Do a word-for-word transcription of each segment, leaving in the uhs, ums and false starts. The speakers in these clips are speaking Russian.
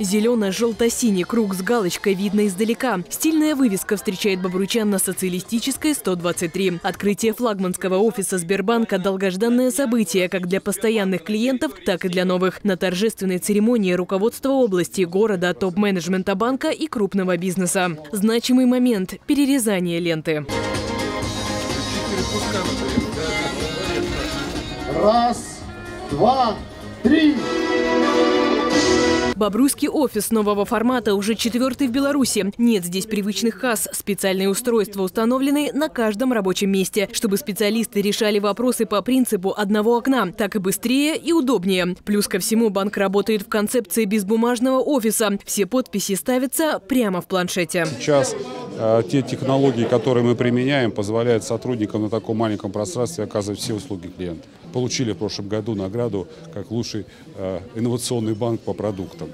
Зелено-желто-синий круг с галочкой видно издалека. Стильная вывеска встречает бобруйчан на Социалистической сто двадцать три. Открытие флагманского офиса Сбербанка – долгожданное событие как для постоянных клиентов, так и для новых. На торжественной церемонии руководство области, города, топ-менеджмента банка и крупного бизнеса. Значимый момент – перерезание ленты. Раз, два, три. Бобруйский офис нового формата уже четвертый в Беларуси. Нет здесь привычных касс. Специальные устройства установлены на каждом рабочем месте, чтобы специалисты решали вопросы по принципу одного окна. Так и быстрее и удобнее. Плюс ко всему банк работает в концепции безбумажного офиса. Все подписи ставятся прямо в планшете. Сейчас э, те технологии, которые мы применяем, позволяют сотрудникам на таком маленьком пространстве оказывать все услуги клиента. Получили в прошлом году награду как лучший э, инновационный банк по продуктам.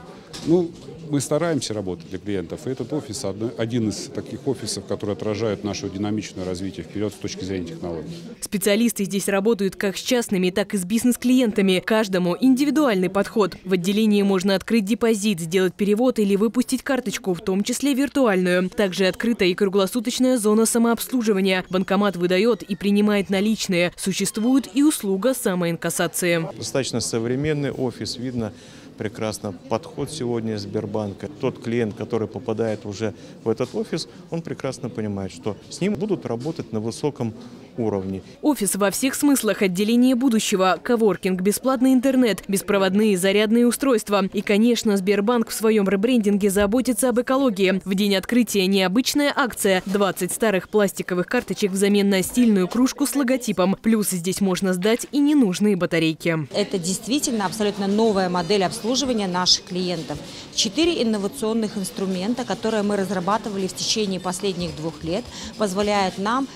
Ну, мы стараемся работать для клиентов. И этот офис – один из таких офисов, которые отражают наше динамичное развитие вперед с точки зрения технологий. Специалисты здесь работают как с частными, так и с бизнес-клиентами. Каждому индивидуальный подход. В отделении можно открыть депозит, сделать перевод или выпустить карточку, в том числе виртуальную. Также открыта и круглосуточная зона самообслуживания. Банкомат выдает и принимает наличные. Существует и услуга самоинкассации. Достаточно современный офис, видно прекрасно подход сегодня Сбербанка. Тот клиент, который попадает уже в этот офис, он прекрасно понимает, что с ним будут работать на высоком уровне. Офис во всех смыслах, отделение будущего, коворкинг, бесплатный интернет, беспроводные зарядные устройства. И, конечно, Сбербанк в своем ребрендинге заботится об экологии. В день открытия необычная акция. двадцать старых пластиковых карточек взамен на стильную кружку с логотипом. Плюс здесь можно сдать и ненужные батарейки. Это действительно абсолютно новая модель обслуживания наших клиентов. Четыре инновационных инструмента, которые мы разрабатывали в течение последних двух лет, позволяют нам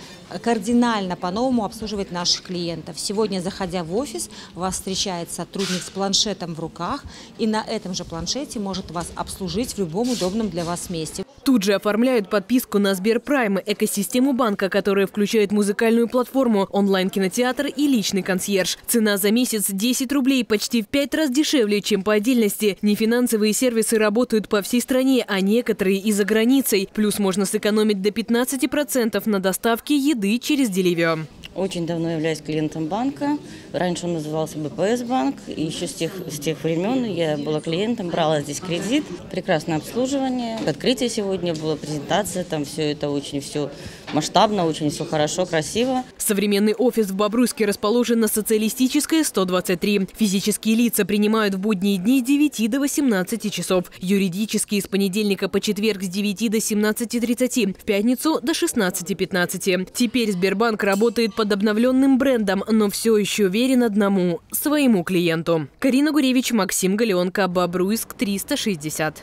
кардинально по-новому обслуживать наших клиентов. Сегодня, заходя в офис, вас встречает сотрудник с планшетом в руках, и на этом же планшете может вас обслужить в любом удобном для вас месте. Тут же оформляют подписку на Сберпрайм, экосистему банка, которая включает музыкальную платформу, онлайн-кинотеатр и личный консьерж. Цена за месяц десять рублей, почти в пять раз дешевле, чем по отдельности. Нефинансовые сервисы работают по всей стране, а некоторые и за границей. Плюс можно сэкономить до пятнадцати процентов на доставке еды через Деливио. Очень давно являюсь клиентом банка. Раньше он назывался Бэ Пэ Эс банк. И еще с тех, с тех времен я была клиентом, брала здесь кредит. Прекрасное обслуживание. Открытие сегодня было, презентация. Там все это очень все масштабно, очень все хорошо, красиво. Современный офис в Бобруйске расположен на Социалистической сто двадцать три. Физические лица принимают в будние дни с девяти до восемнадцати часов. Юридические с понедельника по четверг с девяти до семнадцати тридцати. В пятницу до шестнадцати пятнадцати. Теперь Сбербанк работает по под обновленным брендом, но все еще верен одному – своему клиенту. Карина Гуревич, Максим Галенко, Бобруйск триста шестьдесят.